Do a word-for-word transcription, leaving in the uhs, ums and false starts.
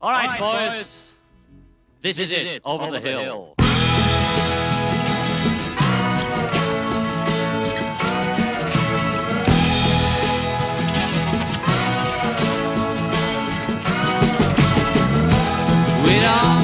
All right, All right boys. boys. This, this is, is it. Over, over the, the hill. hill. We don't